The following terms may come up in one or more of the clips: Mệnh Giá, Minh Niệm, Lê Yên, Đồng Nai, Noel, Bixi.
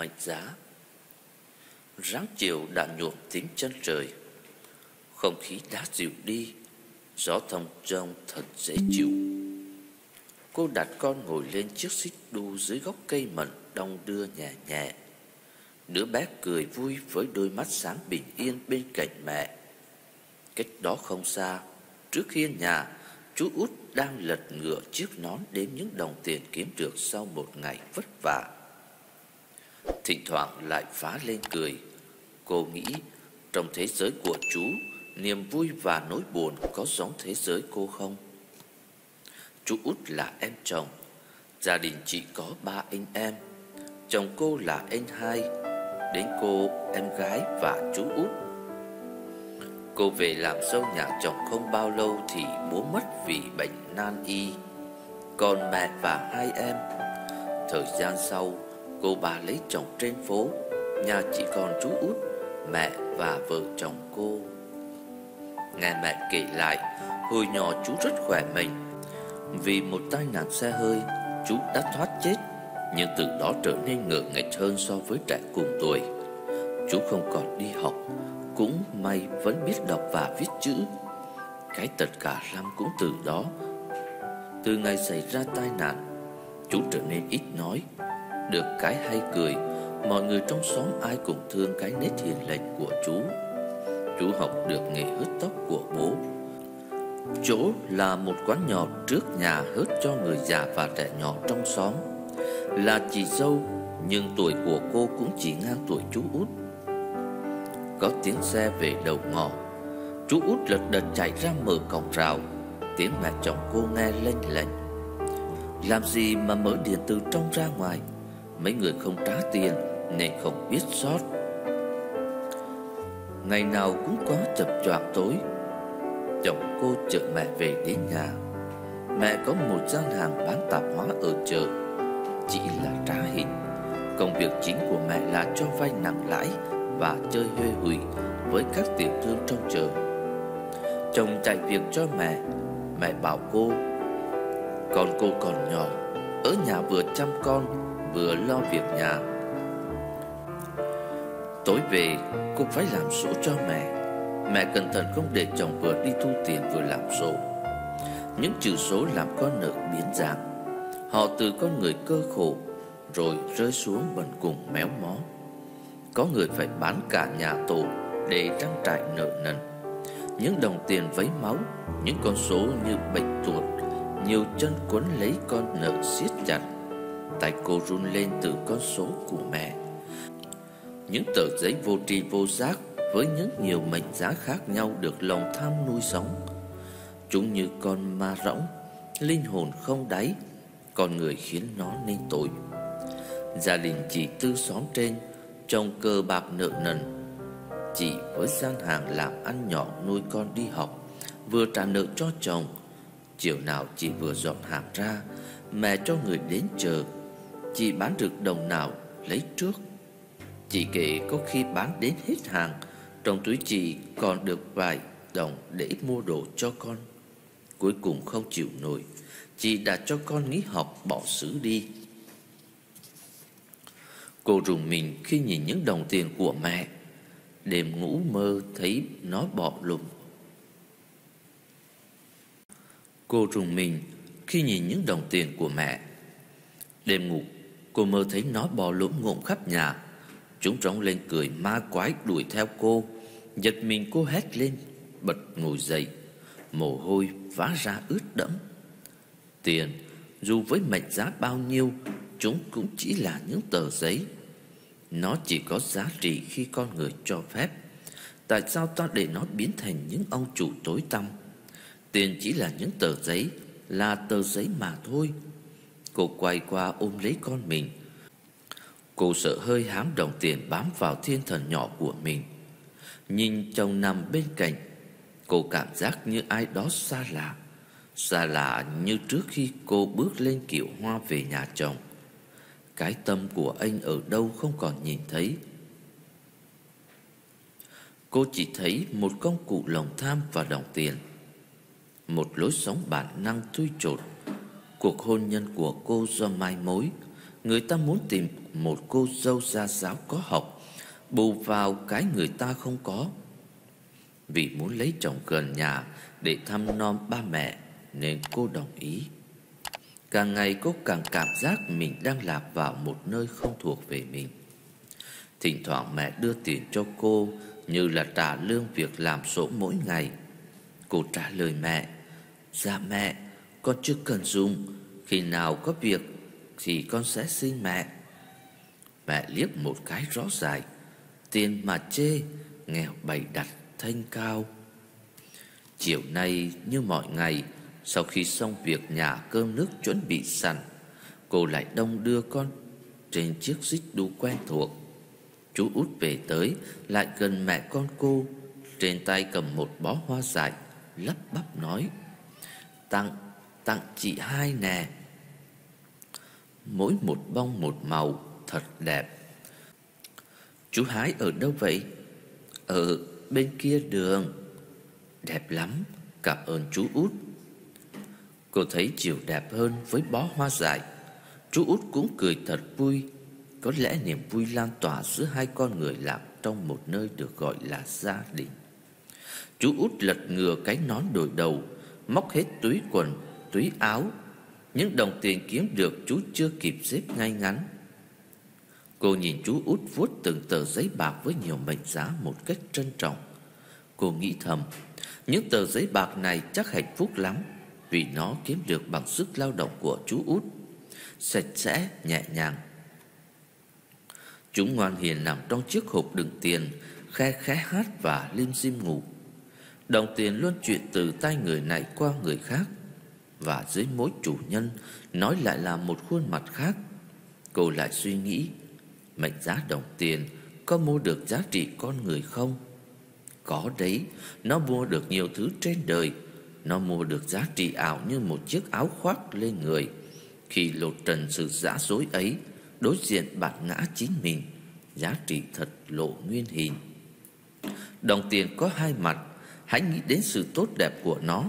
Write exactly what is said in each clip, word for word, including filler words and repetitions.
mệnh giá. Ráng chiều đã nhuộm tím chân trời, không khí đã dịu đi, gió thông trong thật dễ chịu. Cô đặt con ngồi lên chiếc xích đu dưới gốc cây mận đong đưa nhẹ nhẹ. Đứa bé cười vui với đôi mắt sáng bình yên bên cạnh mẹ. Cách đó không xa, trước hiên nhà, chú út đang lật ngửa chiếc nón đếm những đồng tiền kiếm được sau một ngày vất vả. Thỉnh thoảng lại phá lên cười. Cô nghĩ trong thế giới của chú, niềm vui và nỗi buồn có giống thế giới cô không? Chú út là em chồng. Gia đình chị có ba anh em. Chồng cô là anh hai, đến cô, em gái và chú út. Cô về làm dâu nhà chồng không bao lâu thì bố mất vì bệnh nan y, còn mẹ và hai em. Thời gian sau, cô bà lấy chồng trên phố. Nhà chỉ còn chú út, mẹ và vợ chồng cô. Nghe mẹ kể lại, hồi nhỏ chú rất khỏe mạnh. Vì một tai nạn xe hơi, chú đã thoát chết, nhưng từ đó trở nên ngờ nghệch hơn so với trẻ cùng tuổi. Chú không còn đi học, cũng may vẫn biết đọc và viết chữ. Cái tật cả năm cũng từ đó. Từ ngày xảy ra tai nạn, chú trở nên ít nói, được cái hay cười. Mọi người trong xóm ai cũng thương cái nét hiền lành của chú. Chú học được nghề hớt tóc của bố. Chỗ là một quán nhỏ trước nhà hớt cho người già và trẻ nhỏ trong xóm. Là chị dâu, nhưng tuổi của cô cũng chỉ ngang tuổi chú út. Có tiếng xe về đầu ngõ, chú út lật đật chạy ra mở cổng rào. Tiếng mẹ chồng cô nghe lênh lênh. Làm gì mà mở điện từ trong ra ngoài? Mấy người không trả tiền nên không biết sót. Ngày nào cũng quá chập choạng tối. Chồng cô chở mẹ về đến nhà. Mẹ có một gian hàng bán tạp hóa ở chợ. Chỉ là trá hình. Công việc chính của mẹ là cho vay nặng lãi và chơi huê hụi với các tiểu thương trong chợ. Chồng chạy việc cho mẹ. Mẹ bảo cô, con cô còn nhỏ, ở nhà vừa chăm con vừa lo việc nhà. Tối về cô phải làm sổ cho mẹ. Mẹ cẩn thận không để chồng vừa đi thu tiền vừa làm sổ. Những chữ số làm con nợ biến dạng. Họ từ con người cơ khổ rồi rơi xuống bần cùng méo mó. Có người phải bán cả nhà tổ để trang trải nợ nần. Những đồng tiền vấy máu, những con số như bệnh tuột, nhiều chân quấn lấy con nợ siết chặt. Tay cô run lên từ con số của mẹ. Những tờ giấy vô tri vô giác với những nhiều mệnh giá khác nhau được lòng tham nuôi sống. Chúng như con ma rỗng, linh hồn không đáy, con người khiến nó nên tội. Gia đình chị Tư xóm trên, chồng cờ bạc nợ nần. Chị với gian hàng làm ăn nhỏ nuôi con đi học, vừa trả nợ cho chồng. Chiều nào chị vừa dọn hàng ra, mẹ cho người đến chờ. Chị bán được đồng nào lấy trước. Chị kể có khi bán đến hết hàng, trong túi chị còn được vài đồng để mua đồ cho con. Cuối cùng không chịu nổi, chị đã cho con nghỉ học bỏ xứ đi. Cô rùng mình khi nhìn những đồng tiền của mẹ. Đêm ngủ mơ thấy nó bỏ lùm. Cô rùng mình khi nhìn những đồng tiền của mẹ. Đêm ngủ cô mơ thấy nó bò lũm ngụm khắp nhà. Chúng trống lên cười ma quái đuổi theo cô. Giật mình cô hét lên, bật ngồi dậy. Mồ hôi vã ra ướt đẫm. Tiền, dù với mệnh giá bao nhiêu, chúng cũng chỉ là những tờ giấy. Nó chỉ có giá trị khi con người cho phép. Tại sao ta để nó biến thành những ông chủ tối tăm? Tiền chỉ là những tờ giấy, là tờ giấy mà thôi. Cô quay qua ôm lấy con mình. Cô sợ hơi hám đồng tiền bám vào thiên thần nhỏ của mình. Nhìn chồng nằm bên cạnh, cô cảm giác như ai đó xa lạ. Xa lạ như trước khi cô bước lên kiệu hoa về nhà chồng. Cái tâm của anh ở đâu không còn nhìn thấy. Cô chỉ thấy một công cụ lòng tham và đồng tiền. Một lối sống bản năng thui chột. Cuộc hôn nhân của cô do mai mối. Người ta muốn tìm một cô dâu gia giáo có học, bù vào cái người ta không có. Vì muốn lấy chồng gần nhà để thăm nom ba mẹ nên cô đồng ý. Càng ngày cô càng cảm giác mình đang lạc vào một nơi không thuộc về mình. Thỉnh thoảng mẹ đưa tiền cho cô như là trả lương việc làm số mỗi ngày. Cô trả lời mẹ: "Dạ mẹ, con chưa cần dùng, khi nào có việc thì con sẽ xin mẹ." Mẹ liếc một cái rõ ràng: tiền mà chê, nghèo bày đặt thanh cao. Chiều nay như mọi ngày, sau khi xong việc nhà cơm nước chuẩn bị sẵn, cô lại đông đưa con trên chiếc xích đu quen thuộc. Chú út về tới lại gần mẹ con cô, trên tay cầm một bó hoa dại, lắp bắp nói: "Tặng, tặng chị hai nè." Mỗi một bông một màu thật đẹp. "Chú hái ở đâu vậy?" "Ở bên kia đường." "Đẹp lắm, cảm ơn chú út." Cô thấy chiều đẹp hơn với bó hoa dại. Chú út cũng cười thật vui. Có lẽ niềm vui lan tỏa giữa hai con người lạc trong một nơi được gọi là gia đình. Chú út lật ngửa cái nón đội đầu, móc hết túi quần, túi áo. Những đồng tiền kiếm được chú chưa kịp xếp ngay ngắn. Cô nhìn chú út vuốt từng tờ giấy bạc với nhiều mệnh giá một cách trân trọng. Cô nghĩ thầm, những tờ giấy bạc này chắc hạnh phúc lắm, vì nó kiếm được bằng sức lao động của chú út, sạch sẽ, nhẹ nhàng. Chúng ngoan hiền nằm trong chiếc hộp đựng tiền, khe khẽ hát và lim dim ngủ. Đồng tiền luôn chuyển từ tay người này qua người khác, và dưới mỗi chủ nhân nói lại là một khuôn mặt khác. Cô lại suy nghĩ, mệnh giá đồng tiền có mua được giá trị con người không? Có đấy, nó mua được nhiều thứ trên đời. Nó mua được giá trị ảo như một chiếc áo khoác lên người. Khi lột trần sự giả dối ấy, đối diện bạn ngã chính mình, giá trị thật lộ nguyên hình. Đồng tiền có hai mặt, hãy nghĩ đến sự tốt đẹp của nó.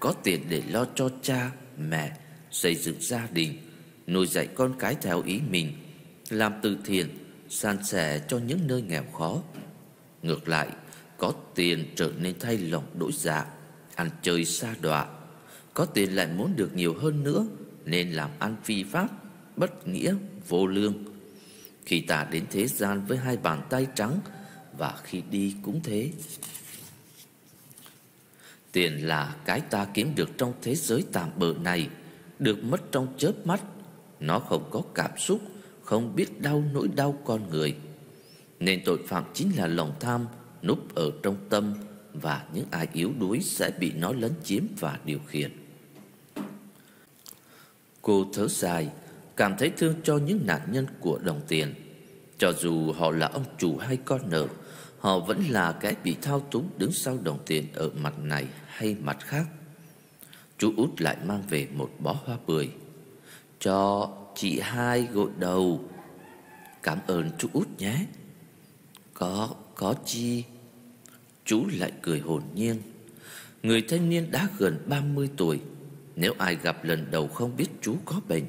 Có tiền để lo cho cha, mẹ, xây dựng gia đình, nuôi dạy con cái theo ý mình, làm từ thiện, san sẻ cho những nơi nghèo khó. Ngược lại, có tiền trở nên thay lòng đổi dạ, ăn chơi xa đọa. Có tiền lại muốn được nhiều hơn nữa nên làm ăn phi pháp, bất nghĩa, vô lương. Khi ta đến thế gian với hai bàn tay trắng, và khi đi cũng thế. Tiền là cái ta kiếm được trong thế giới tạm bợ này, được mất trong chớp mắt. Nó không có cảm xúc, không biết đau nỗi đau con người. Nên tội phạm chính là lòng tham núp ở trong tâm, và những ai yếu đuối sẽ bị nó lấn chiếm và điều khiển. Cô thở dài, cảm thấy thương cho những nạn nhân của đồng tiền. Cho dù họ là ông chủ hay con nợ, họ vẫn là cái bị thao túng đứng sau đồng tiền ở mặt này hay mặt khác. Chú út lại mang về một bó hoa bưởi. "Cho chị hai gội đầu." "Cảm ơn chú út nhé." Có, có chi." Chú lại cười hồn nhiên. Người thanh niên đã gần ba mươi tuổi. Nếu ai gặp lần đầu không biết chú có bệnh,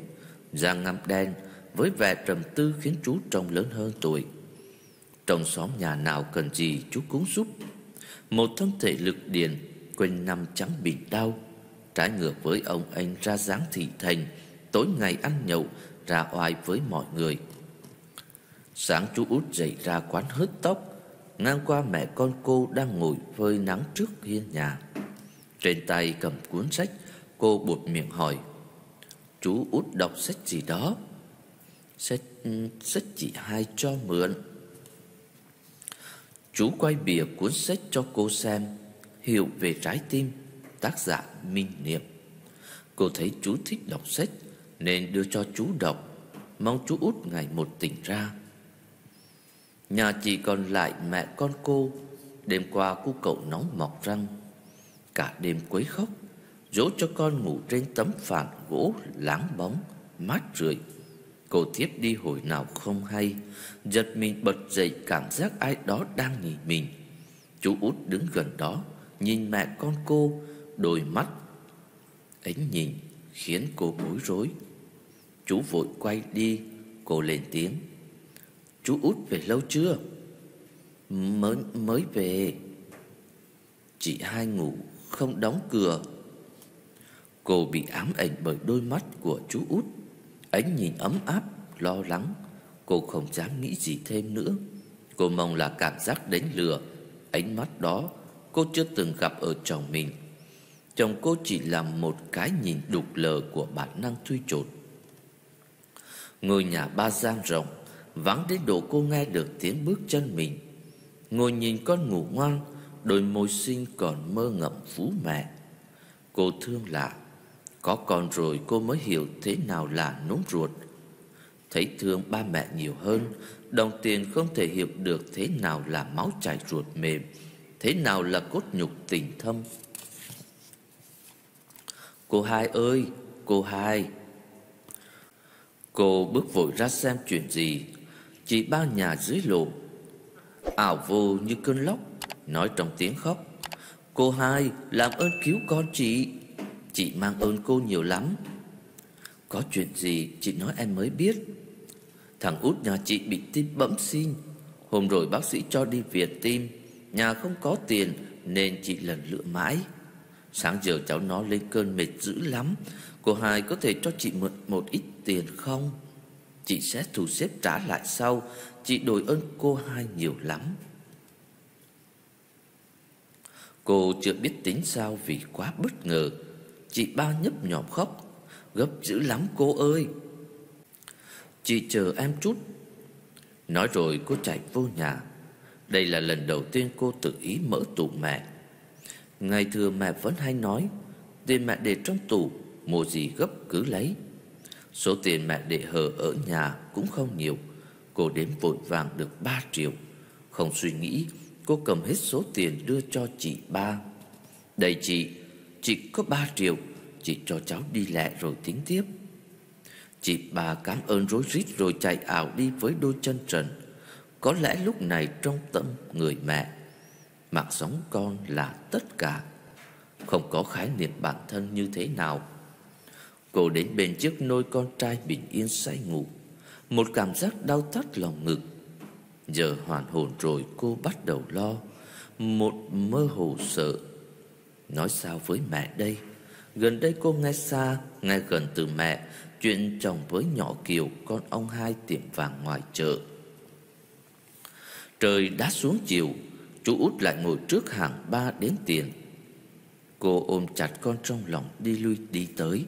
da ngăm đen với vẻ trầm tư khiến chú trông lớn hơn tuổi. Trong xóm nhà nào cần gì chú cũng giúp. Một thân thể lực điền, quanh năm trắng bị đau. Trái ngược với ông anh ra dáng thị thành, tối ngày ăn nhậu, ra oai với mọi người. Sáng chú út dậy ra quán hớt tóc, ngang qua mẹ con cô đang ngồi phơi nắng trước hiên nhà. Trên tay cầm cuốn sách, cô buột miệng hỏi: "Chú út đọc sách gì đó?" Sách, sách chị hai cho mượn." Chú quay bìa cuốn sách cho cô xem. "Hiểu về trái tim", tác giả Minh Niệm. Cô thấy chú thích đọc sách nên đưa cho chú đọc, mong chú út ngày một tỉnh ra. Nhà chỉ còn lại mẹ con cô. Đêm qua cô cậu nóng mọc răng, cả đêm quấy khóc, dỗ cho con ngủ trên tấm phản gỗ láng bóng, mát rượi. Cô thiếp đi hồi nào không hay, giật mình bật dậy cảm giác ai đó đang nhìn mình. Chú út đứng gần đó, nhìn mẹ con cô, đôi mắt ánh nhìn khiến cô bối rối. Chú vội quay đi, cô lên tiếng. Chú Út về lâu chưa? Mới, mới về. Chị Hai ngủ không đóng cửa. Cô bị ám ảnh bởi đôi mắt của chú Út. Ánh nhìn ấm áp, lo lắng. Cô không dám nghĩ gì thêm nữa. Cô mong là cảm giác đánh lừa. Ánh mắt đó cô chưa từng gặp ở chồng mình. Chồng cô chỉ là một cái nhìn đục lờ của bản năng thui chột. Ngôi nhà ba gian rộng, vắng đến độ cô nghe được tiếng bước chân mình. Ngồi nhìn con ngủ ngoan, đôi môi xinh còn mơ ngậm vú mẹ. Cô thương lạ, có con rồi cô mới hiểu thế nào là nóng ruột. Thấy thương ba mẹ nhiều hơn, đồng tiền không thể hiểu được thế nào là máu chảy ruột mềm, thế nào là cốt nhục tình thâm. Cô Hai ơi, cô Hai. Cô bước vội ra xem chuyện gì. Chị Ba nhà dưới lộ ảo vô như cơn lốc, nói trong tiếng khóc. Cô Hai, làm ơn cứu con chị. Chị mang ơn cô nhiều lắm. Có chuyện gì chị nói em mới biết. Thằng Út nhà chị bị tim bẩm sinh. Hôm rồi bác sĩ cho đi viện tim. Nhà không có tiền nên chị lần lựa mãi. Sáng giờ cháu nó lên cơn mệt dữ lắm. Cô Hai có thể cho chị mượn một ít tiền không? Chị sẽ thu xếp trả lại sau. Chị đổi ơn cô Hai nhiều lắm. Cô chưa biết tính sao vì quá bất ngờ. Chị Ba nhấp nhòm khóc. Gấp dữ lắm cô ơi. Chị chờ em chút. Nói rồi cô chạy vô nhà. Đây là lần đầu tiên cô tự ý mở tủ mẹ. Ngày thường mẹ vẫn hay nói tiền mẹ để trong tủ, mua gì gấp cứ lấy. Số tiền mẹ để hờ ở nhà cũng không nhiều. Cô đếm vội vàng được ba triệu. Không suy nghĩ, cô cầm hết số tiền đưa cho chị Ba. Đây chị, chị có ba triệu. Chị cho cháu đi lẹ rồi tính tiếp. Chị Ba cảm ơn rối rít rồi chạy ảo đi với đôi chân trần. Có lẽ lúc này trong tâm người mẹ, mạng sống con là tất cả. Không có khái niệm bản thân như thế nào. Cô đến bên chiếc nôi con trai bình yên say ngủ. Một cảm giác đau thắt lòng ngực. Giờ hoàn hồn rồi cô bắt đầu lo. Một mơ hồ sợ. Nói sao với mẹ đây? Gần đây cô nghe xa, nghe gần từ mẹ chuyện chồng với nhỏ Kiều, con ông Hai tiệm vàng ngoài chợ. Trời đã xuống chiều. Chú Út lại ngồi trước hàng ba đếm tiền. Cô ôm chặt con trong lòng, đi lui đi tới.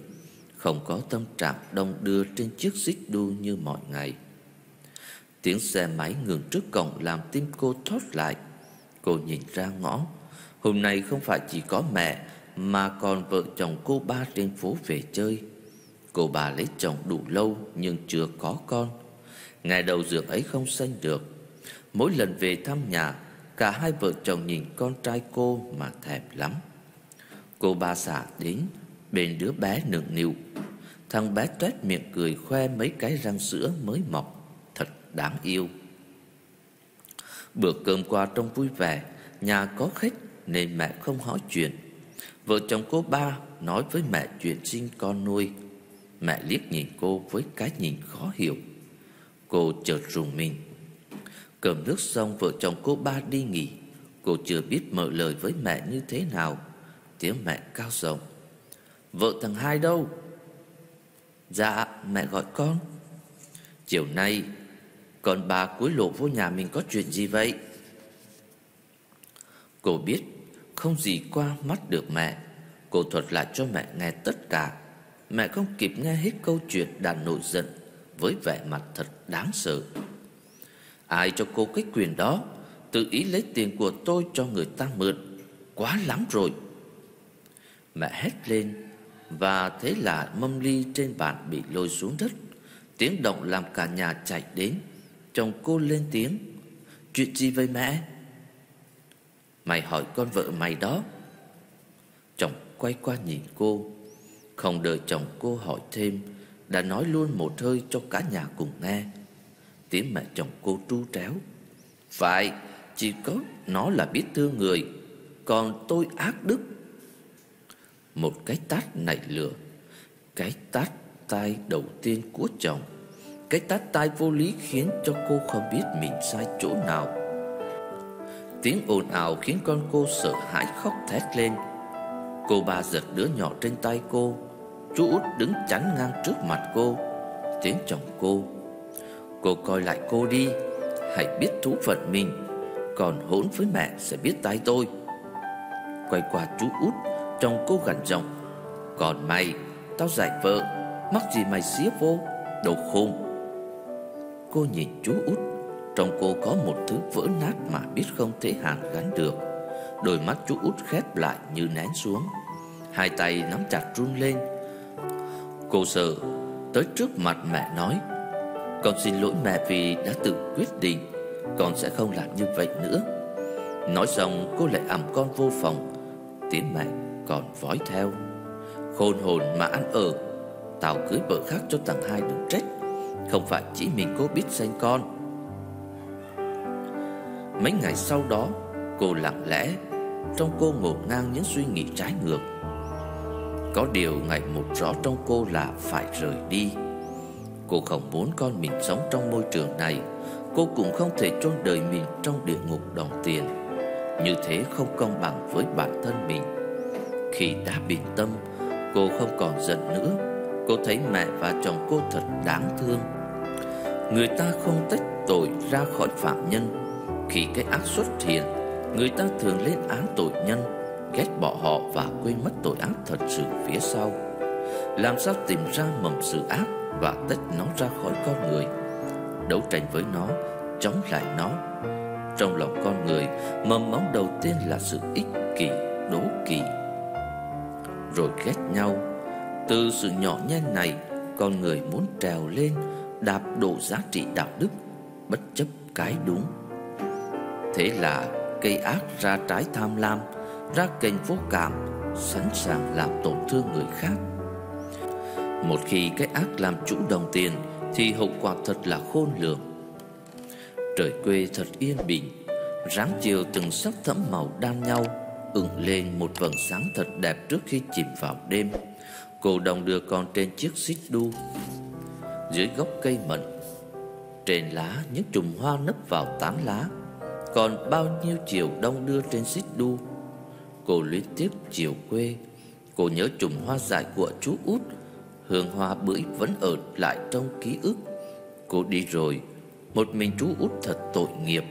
Không có tâm trạng đông đưa trên chiếc xích đu như mọi ngày. Tiếng xe máy ngừng trước cổng làm tim cô thót lại. Cô nhìn ra ngõ. Hôm nay không phải chỉ có mẹ mà còn vợ chồng cô Ba trên phố về chơi. Cô Ba lấy chồng đủ lâu nhưng chưa có con. Ngày đầu giường ấy không sanh được. Mỗi lần về thăm nhà, cả hai vợ chồng nhìn con trai cô mà thèm lắm. Cô Ba xả đến bên đứa bé nựng nịu. Thằng bé toét miệng cười khoe mấy cái răng sữa mới mọc. Thật đáng yêu. Bữa cơm qua trông vui vẻ. Nhà có khách nên mẹ không hỏi chuyện. Vợ chồng cô Ba nói với mẹ chuyện sinh con nuôi. Mẹ liếc nhìn cô với cái nhìn khó hiểu. Cô chợt rùng mình. Cơm nước xong vợ chồng cô Ba đi nghỉ. Cô chưa biết mở lời với mẹ như thế nào. Tiếng mẹ cao giọng. Vợ thằng Hai đâu? Dạ mẹ gọi con. Chiều nay con Ba cuối lộ vô nhà mình có chuyện gì vậy? Cô biết không gì qua mắt được mẹ. Cô thuật lại cho mẹ nghe tất cả. Mẹ không kịp nghe hết câu chuyện đã nổi giận với vẻ mặt thật đáng sợ. Ai cho cô cái quyền đó? Tự ý lấy tiền của tôi cho người ta mượn, quá lắm rồi. Mẹ hét lên. Và thế là mâm ly trên bàn bị lôi xuống đất. Tiếng động làm cả nhà chạy đến. Chồng cô lên tiếng. Chuyện gì vậy mẹ? Mày hỏi con vợ mày đó. Chồng quay qua nhìn cô. Không đợi chồng cô hỏi thêm, đã nói luôn một hơi cho cả nhà cùng nghe. Tiếng mẹ chồng cô tru tréo. Phải, chỉ có nó là biết thương người, còn tôi ác đức. Một cái tát nảy lửa. Cái tát tay đầu tiên của chồng. Cái tát tai vô lý khiến cho cô không biết mình sai chỗ nào. Tiếng ồn ào khiến con cô sợ hãi khóc thét lên. Cô ba giật đứa nhỏ trên tay cô. Chú út đứng chắn ngang trước mặt cô. Tiếng chồng cô: cô coi lại cô đi, hãy biết thú phận mình, còn hỗn với mẹ sẽ biết tay tôi. Quay qua chú út, chồng cô gằn giọng: còn mày, tao giải vợ, mắc gì mày xía vô, đồ khôn. Cô nhìn chú út, trong cô có một thứ vỡ nát mà biết không thể hàn gắn được. Đôi mắt chú út khép lại như nén xuống, hai tay nắm chặt run lên. Cô sợ tới trước mặt mẹ nói: con xin lỗi mẹ vì đã tự quyết định, con sẽ không làm như vậy nữa. Nói xong cô lại ẵm con vô phòng. Tiếng mẹ còn vói theo: khôn hồn mà ăn ở, tao cưới vợ khác cho thằng hai đừng trách, không phải chỉ mình cô biết sanh con. Mấy ngày sau đó, cô lặng lẽ, trong cô ngổn ngang những suy nghĩ trái ngược. Có điều ngày một rõ trong cô là phải rời đi. Cô không muốn con mình sống trong môi trường này. Cô cũng không thể chôn đời mình trong địa ngục đồng tiền. Như thế không công bằng với bản thân mình. Khi đã bình tâm, cô không còn giận nữa. Cô thấy mẹ và chồng cô thật đáng thương. Người ta không tách tội ra khỏi phạm nhân. Khi cái ác xuất hiện, người ta thường lên án tội nhân, ghét bỏ họ và quên mất tội ác thật sự phía sau. Làm sao tìm ra mầm sự ác và tách nó ra khỏi con người, đấu tranh với nó, chống lại nó? Trong lòng con người, mầm móng đầu tiên là sự ích kỷ, đố kỵ, rồi ghét nhau. Từ sự nhỏ nhen này, con người muốn trèo lên, đạp đổ giá trị đạo đức, bất chấp cái đúng. Thế là cây ác ra trái tham lam, ra kênh vô cảm, sẵn sàng làm tổn thương người khác. Một khi cái ác làm chủ đồng tiền thì hậu quả thật là khôn lường. Trời quê thật yên bình, ráng chiều từng sắc thẫm màu đan nhau, ửng lên một vầng sáng thật đẹp trước khi chìm vào đêm. Cô đồng đưa con trên chiếc xích đu dưới gốc cây mận. Trên lá những chùm hoa nấp vào tán lá, còn bao nhiêu chiều đông đưa trên xích đu. Cô luyến tiếc chiều quê. Cô nhớ chùm hoa dại của chú út. Hương hoa bưởi vẫn ở lại trong ký ức. Cô đi rồi, một mình chú út thật tội nghiệp.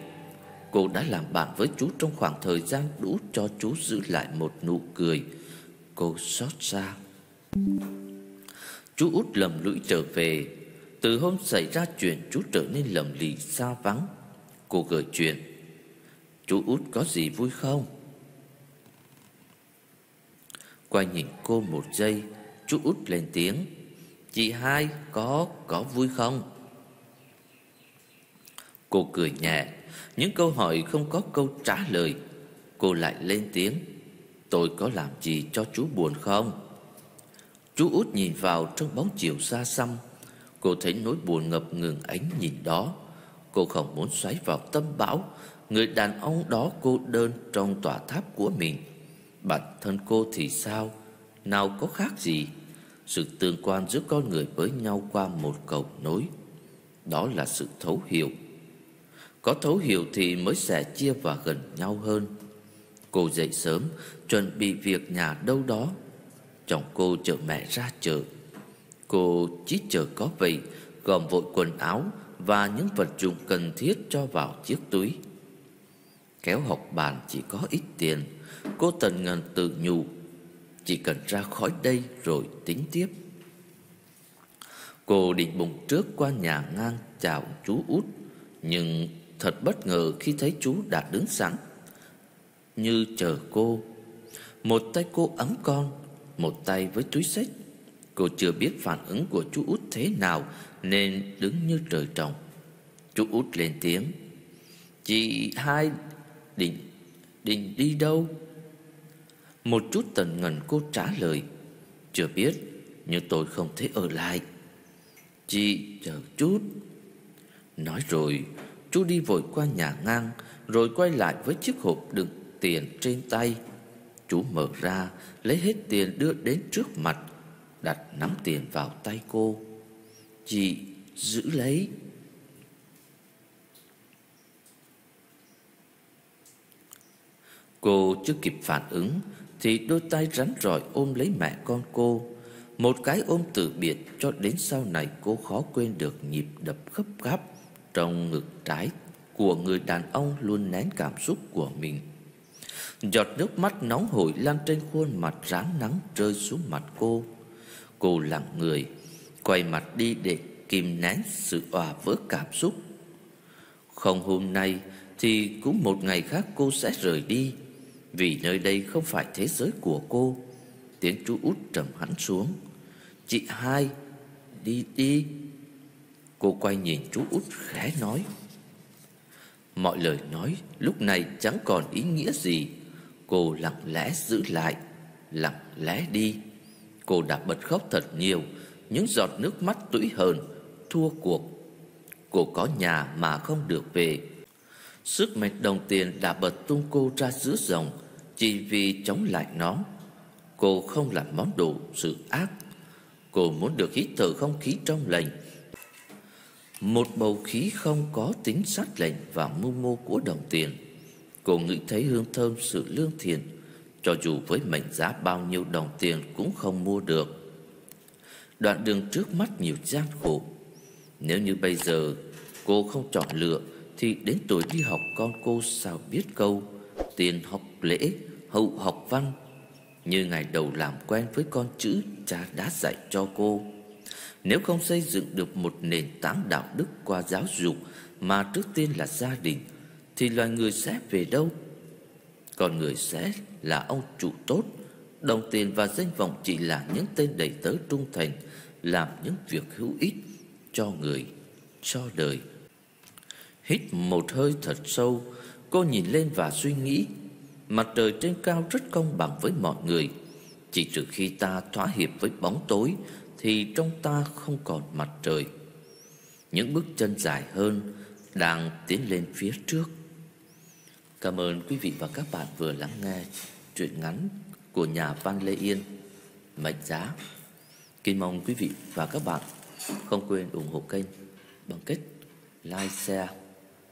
Cô đã làm bạn với chú trong khoảng thời gian đủ cho chú giữ lại một nụ cười. Cô xót xa. Chú út lầm lũi trở về. Từ hôm xảy ra chuyện, chú trở nên lầm lì xa vắng. Cô gửi chuyện: chú út có gì vui không? Quay nhìn cô một giây, chú út lên tiếng: chị hai có, có vui không? Cô cười nhẹ. Những câu hỏi không có câu trả lời. Cô lại lên tiếng: tôi có làm gì cho chú buồn không? Chú út nhìn vào trong bóng chiều xa xăm. Cô thấy nỗi buồn ngập ngừng ánh nhìn đó. Cô không muốn xoáy vào tâm bão người đàn ông đó cô đơn trong tòa tháp của mình. Bản thân cô thì sao? Nào có khác gì? Sự tương quan giữa con người với nhau qua một cầu nối, đó là sự thấu hiểu. Có thấu hiểu thì mới sẻ chia và gần nhau hơn. Cô dậy sớm, chuẩn bị việc nhà đâu đó. Chồng cô chở mẹ ra chợ. Cô chỉ chở có vậy, gom vội quần áo và những vật dụng cần thiết cho vào chiếc túi. Kéo học bàn chỉ có ít tiền. Cô tần ngần tự nhủ: chỉ cần ra khỏi đây rồi tính tiếp. Cô định bụng trước qua nhà ngang chào chú út, nhưng thật bất ngờ khi thấy chú đã đứng sẵn như chờ cô. Một tay cô ấm con, một tay với túi xách. Cô chưa biết phản ứng của chú út thế nào nên đứng như trời trồng. Chú út lên tiếng: chị hai định định đi đâu? Một chút tần ngần cô trả lời: chưa biết, nhưng tôi không thể ở lại. Chị chờ chút. Nói rồi chú đi vội qua nhà ngang, rồi quay lại với chiếc hộp đựng tiền trên tay. Chú mở ra, lấy hết tiền đưa đến trước mặt, đặt nắm tiền vào tay cô. Chị giữ lấy. Cô chưa kịp phản ứng thì đôi tay rắn rỏi ôm lấy mẹ con cô. Một cái ôm từ biệt cho đến sau này cô khó quên được nhịp đập gấp gáp trong ngực trái của người đàn ông luôn nén cảm xúc của mình. Giọt nước mắt nóng hổi lan trên khuôn mặt rám nắng rơi xuống mặt cô. Cô lặng người, quay mặt đi để kìm nén sự òa vỡ cảm xúc. Không hôm nay thì cũng một ngày khác cô sẽ rời đi, vì nơi đây không phải thế giới của cô. Tiếng chú út trầm hẳn xuống. Chị hai, đi đi. Cô quay nhìn chú út khẽ nói. Mọi lời nói lúc này chẳng còn ý nghĩa gì. Cô lặng lẽ giữ lại, lặng lẽ đi. Cô đã bật khóc thật nhiều, những giọt nước mắt tủi hờn, thua cuộc. Cô có nhà mà không được về. Sức mạnh đồng tiền đã bật tung cô ra giữa dòng chỉ vì chống lại nó. Cô không làm món đồ sự ác. Cô muốn được hít thở không khí trong lành, một bầu khí không có tính sát lạnh và mưu mô của đồng tiền. Cô ngửi thấy hương thơm sự lương thiện, cho dù với mệnh giá bao nhiêu đồng tiền cũng không mua được. Đoạn đường trước mắt nhiều gian khổ. Nếu như bây giờ cô không chọn lựa thì đến tuổi đi học con cô sao biết câu tiền học lễ hậu học văn như ngày đầu làm quen với con chữ cha đã dạy cho cô. Nếu không xây dựng được một nền tảng đạo đức qua giáo dục mà trước tiên là gia đình, thì loài người sẽ về đâu? Con người sẽ là ông chủ tốt, đồng tiền và danh vọng chỉ là những tên đầy tớ trung thành, làm những việc hữu ích cho người, cho đời. Hít một hơi thật sâu, cô nhìn lên và suy nghĩ. Mặt trời trên cao rất công bằng với mọi người. Chỉ trừ khi ta thỏa hiệp với bóng tối thì trong ta không còn mặt trời. Những bước chân dài hơn đang tiến lên phía trước. Cảm ơn quý vị và các bạn vừa lắng nghe truyện ngắn của nhà văn Lê Yên, Mệnh Giá. Kính mong quý vị và các bạn không quên ủng hộ kênh bằng cách like, share,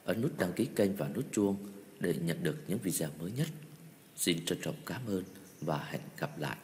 ấn nút đăng ký kênh và nút chuông để nhận được những video mới nhất. Xin trân trọng cảm ơn và hẹn gặp lại.